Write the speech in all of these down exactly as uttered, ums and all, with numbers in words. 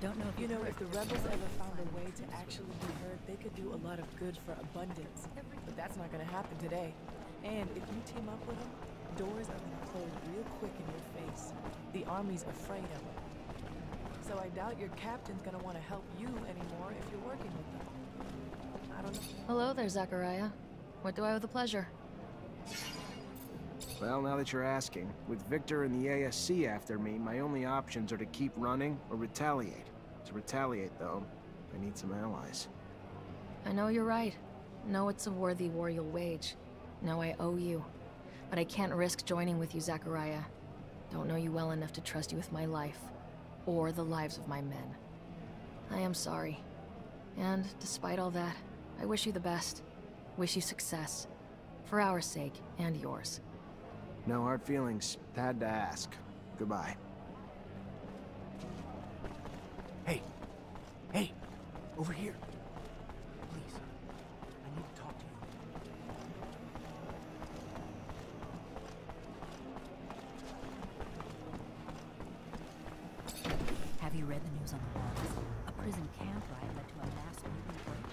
Don't know if you know if the rebels ever found a way to actually be heard, they could do a lot of good for abundance. But that's not gonna happen today. And if you team up with them, doors are gonna close real quick in your face. The army's afraid of them. So I doubt your captain's gonna want to help you anymore if you're working with them. I don't know. Hello there, Zachariah. What do I owe the pleasure? Well, now that you're asking, with Victor and the A S C after me, my only options are to keep running or retaliate. To retaliate, though, I need some allies. I know you're right. No, it's a worthy war you'll wage. No, I owe you. But I can't risk joining with you, Zachariah. Don't know you well enough to trust you with my life, or the lives of my men. I am sorry. And, despite all that, I wish you the best. Wish you success. For our sake, and yours. No hard feelings. Had to ask. Goodbye. Hey! Hey! Over here! Please. I need to talk to you. Have you read the news on the walls? A prison camp riot led to a mass movement.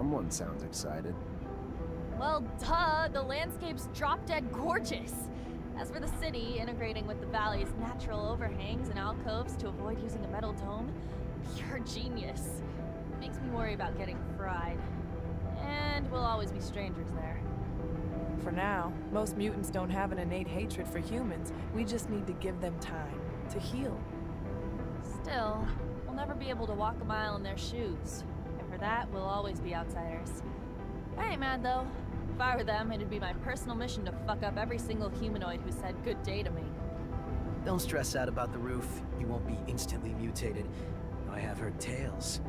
Someone sounds excited. Well, duh, the landscape's drop-dead gorgeous. As for the city, integrating with the valley's natural overhangs and alcoves to avoid using a metal dome, pure genius. Makes me worry about getting fried. And we'll always be strangers there. For now, most mutants don't have an innate hatred for humans. We just need to give them time to heal. Still, we'll never be able to walk a mile in their shoes. And for that, we'll always be outsiders. I ain't mad, though. If I were them, it'd be my personal mission to fuck up every single humanoid who said good day to me. Don't stress out about the roof. You won't be instantly mutated. I have heard tales.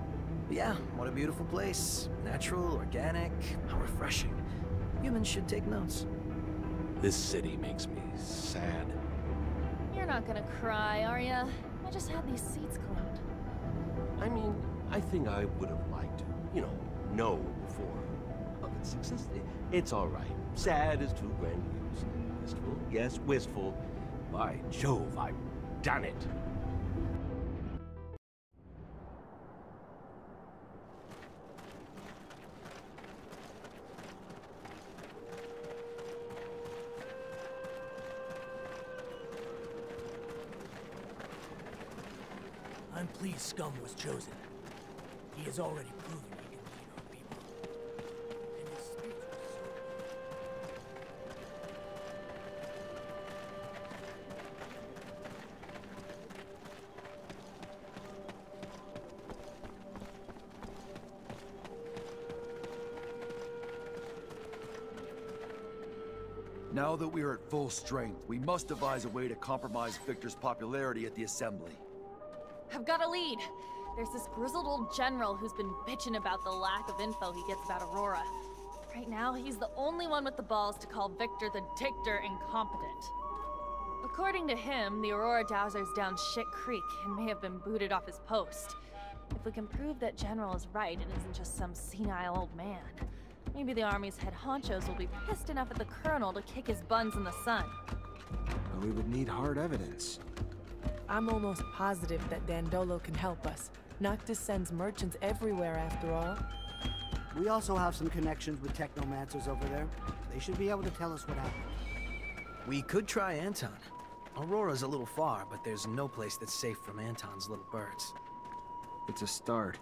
But yeah, what a beautiful place. Natural, organic, how refreshing. Humans should take notes. This city makes me sad. You're not gonna cry, are ya? I just had these seats cleaned. I mean, I think I would have liked to, you know, know before. Success. It's all right. Sad is too grandiose. Wistful, yes, wistful. By Jove, I've done it. I'm pleased Scum was chosen. He has already proven it. Now that we are at full strength, we must devise a way to compromise Victor's popularity at the Assembly. I've got a lead. There's this grizzled old general who's been bitching about the lack of info he gets about Aurora. Right now, he's the only one with the balls to call Victor the dictator incompetent. According to him, the Aurora Dowser's down shit creek and may have been booted off his post. If we can prove that general is right and isn't just some senile old man, maybe the army's head honchos will be pissed enough at the colonel to kick his buns in the sun. Well, we would need hard evidence. I'm almost positive that Dandolo can help us. Noctis sends merchants everywhere, after all. We also have some connections with Technomancers over there. They should be able to tell us what happened. We could try Anton. Aurora's a little far, but there's no place that's safe from Anton's little birds. It's a start.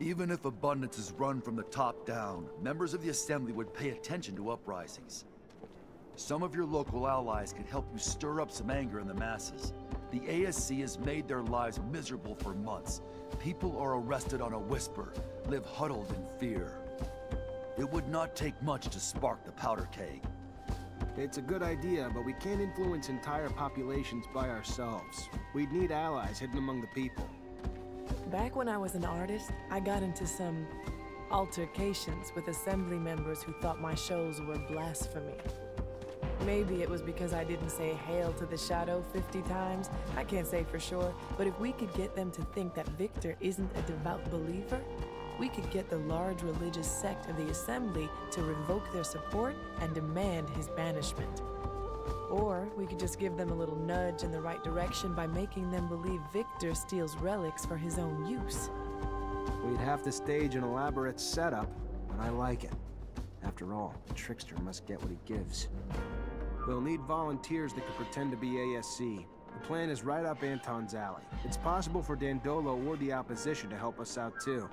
Even if abundance is run from the top down, members of the Assembly would pay attention to uprisings. Some of your local allies can help you stir up some anger in the masses. The A S C has made their lives miserable for months. People are arrested on a whisper, live huddled in fear. It would not take much to spark the powder keg. It's a good idea, but we can't influence entire populations by ourselves. We'd need allies hidden among the people. Back when I was an artist, I got into some altercations with assembly members who thought my shows were blasphemy. Maybe it was because I didn't say "Hail to the Shadow" fifty times. I can't say for sure, but if we could get them to think that Victor isn't a devout believer, we could get the large religious sect of the Assembly to revoke their support and demand his banishment. Or we could just give them a little nudge in the right direction by making them believe Victor steals relics for his own use. We'd have to stage an elaborate setup, but I like it. After all, the trickster must get what he gives. We'll need volunteers that could pretend to be A S C. The plan is right up Anton's alley. It's possible for Dandolo or the opposition to help us out too.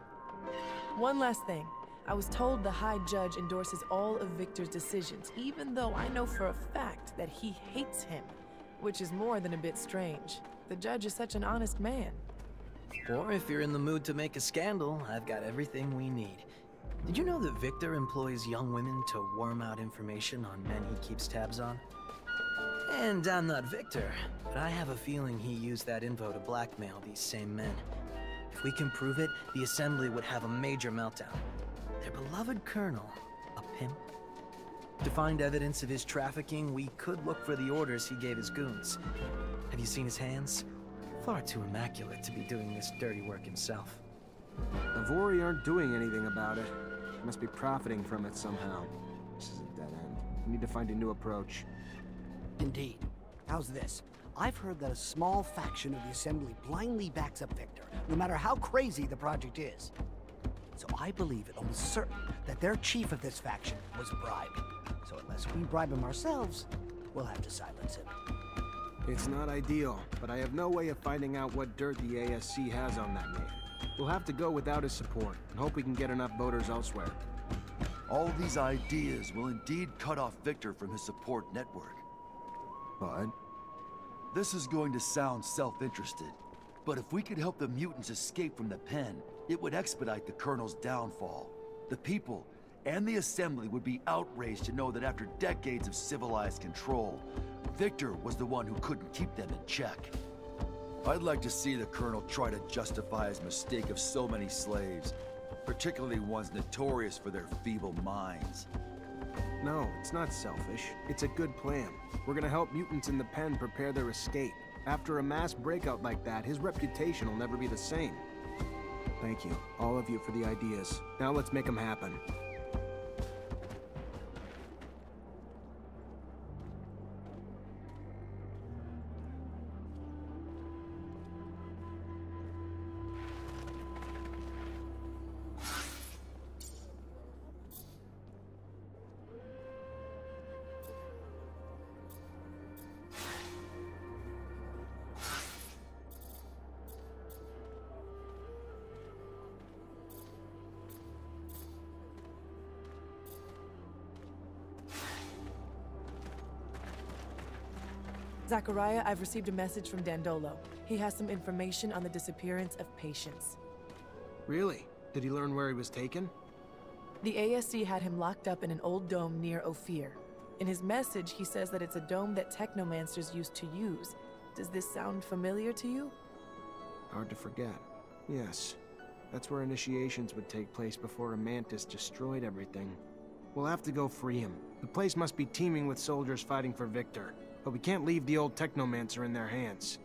One last thing. I was told the High Judge endorses all of Victor's decisions, even though I know for a fact that he hates him, which is more than a bit strange. The Judge is such an honest man. Or if you're in the mood to make a scandal, I've got everything we need. Did you know that Victor employs young women to worm out information on men he keeps tabs on? And I'm not Victor, but I have a feeling he used that info to blackmail these same men. If we can prove it, the Assembly would have a major meltdown. Their beloved colonel, a pimp. To find evidence of his trafficking, we could look for the orders he gave his goons. Have you seen his hands? Far too immaculate to be doing this dirty work himself. Navori aren't doing anything about it. They must be profiting from it somehow. This is a dead end. We need to find a new approach. Indeed. How's this? I've heard that a small faction of the Assembly blindly backs up Victor, no matter how crazy the project is. So I believe it almost certain that their chief of this faction was bribed. So unless we bribe him ourselves, we'll have to silence him. It's not ideal, but I have no way of finding out what dirt the A S C has on that man. We'll have to go without his support and hope we can get enough voters elsewhere. All these ideas will indeed cut off Victor from his support network. But this is going to sound self-interested, but if we could help the mutants escape from the pen, it would expedite the Colonel's downfall. The people and the Assembly would be outraged to know that after decades of civilized control, Victor was the one who couldn't keep them in check. I'd like to see the Colonel try to justify his mistake of so many slaves, particularly ones notorious for their feeble minds. No, it's not selfish. It's a good plan. We're gonna help mutants in the pen prepare their escape. After a mass breakout like that, his reputation will never be the same. Thank you, all of you, for the ideas. Now let's make them happen. Zachariah, I've received a message from Dandolo. He has some information on the disappearance of Patience. Really? Did he learn where he was taken? The A S C had him locked up in an old dome near Ophir. In his message, he says that it's a dome that Technomancers used to use. Does this sound familiar to you? Hard to forget. Yes. That's where initiations would take place before a Mantis destroyed everything. We'll have to go free him. The place must be teeming with soldiers fighting for Victor. But we can't leave the old Technomancer in their hands.